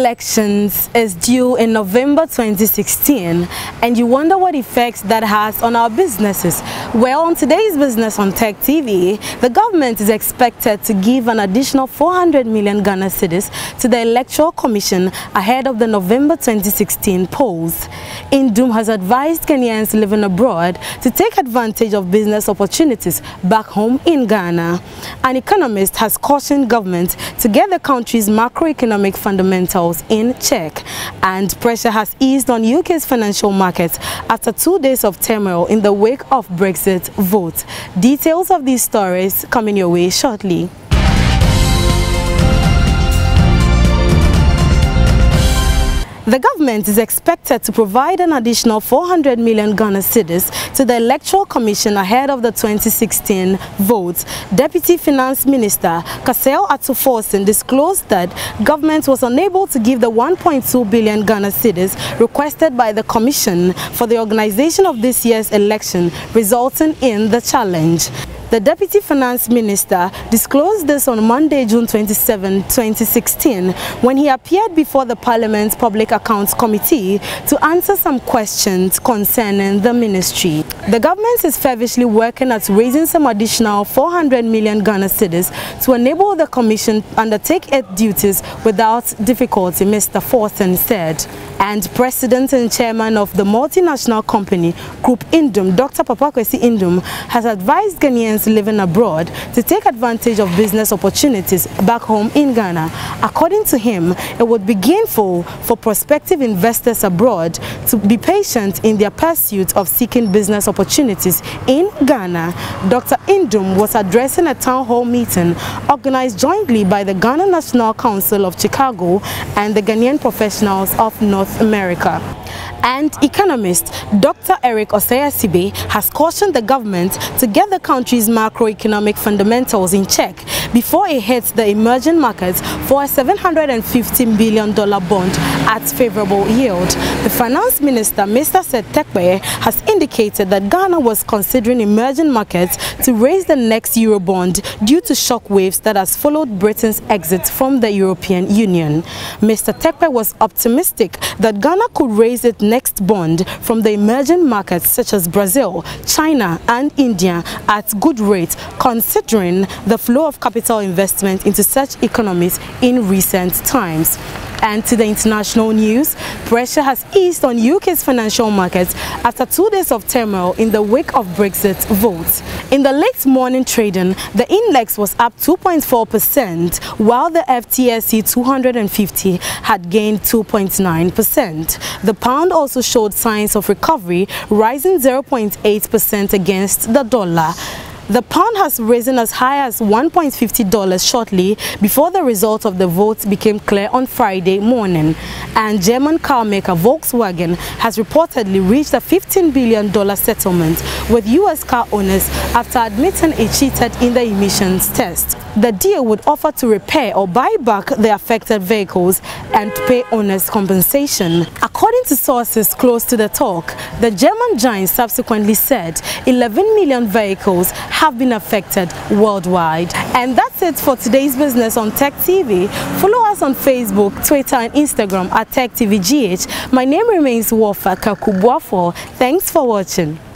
elections is due in November 2016, and you wonder what effects that has on our businesses. Well, on today's Business on Tech TV, the government is expected to give an additional 400 million Ghana cedis to the Electoral Commission ahead of the November 2016 polls. Nduom has advised Kenyans living abroad to take advantage of business opportunities back home in Ghana. An economist has cautioned government to get the country's macroeconomic fundamentals in check, and pressure has eased on UK's financial markets after 2 days of turmoil in the wake of Brexit vote. Details of these stories coming your way shortly. The government is expected to provide an additional 400 million Ghana cedis to the Electoral Commission ahead of the 2016 votes. Deputy Finance Minister Cassel Atuforsen disclosed that government was unable to give the 1.2 billion Ghana cedis requested by the Commission for the organization of this year's election, resulting in the challenge. The Deputy Finance Minister disclosed this on Monday, June 27, 2016, when he appeared before the Parliament's Public Accounts Committee to answer some questions concerning the ministry. The government is fervently working at raising some additional 400 million Ghana cedis to enable the Commission to undertake its duties without difficulty, Mr. Forsen said. And President and Chairman of the multinational company Group Nduom, Dr. Papa Kwesi Nduom, has advised Ghanaians living abroad to take advantage of business opportunities back home in Ghana. According to him, it would be gainful for prospective investors abroad to be patient in their pursuit of seeking business opportunities in Ghana. Dr. Nduom was addressing a town hall meeting organized jointly by the Ghana National Council of Chicago and the Ghanaian Professionals of North America. And economist Dr. Eric Osei-Sibe has cautioned the government to get the country's macroeconomic fundamentals in check before it hits the emerging markets for a $750 billion bond at favorable yield. The finance minister, Mr. Seth Terkper, has indicated that Ghana was considering emerging markets to raise the next Eurobond due to shockwaves that has followed Britain's exit from the European Union. Mr. Terkper was optimistic that Ghana could raise its next bond from the emerging markets such as Brazil, China and India at good rates, considering the flow of capital investment into such economies in recent times. And to the international news, pressure has eased on UK's financial markets after 2 days of turmoil in the wake of Brexit votes. In the late morning trading, the index was up 2.4%, while the FTSE 250 had gained 2.9%. The pound also showed signs of recovery, rising 0.8% against the dollar. The pound has risen as high as $1.50 shortly before the result of the votes became clear on Friday morning. And German car maker Volkswagen has reportedly reached a $15 billion settlement with US car owners after admitting it cheated in the emissions test. The deal would offer to repair or buy back the affected vehicles and pay owners compensation. According to sources close to the talk, the German giant subsequently said 11 million vehicles have been affected worldwide. And that's it for today's Business on Tech TV. Follow us on Facebook, Twitter and Instagram at TechTVGH. My name remains Wafa Kakubwafo. Thanks for watching.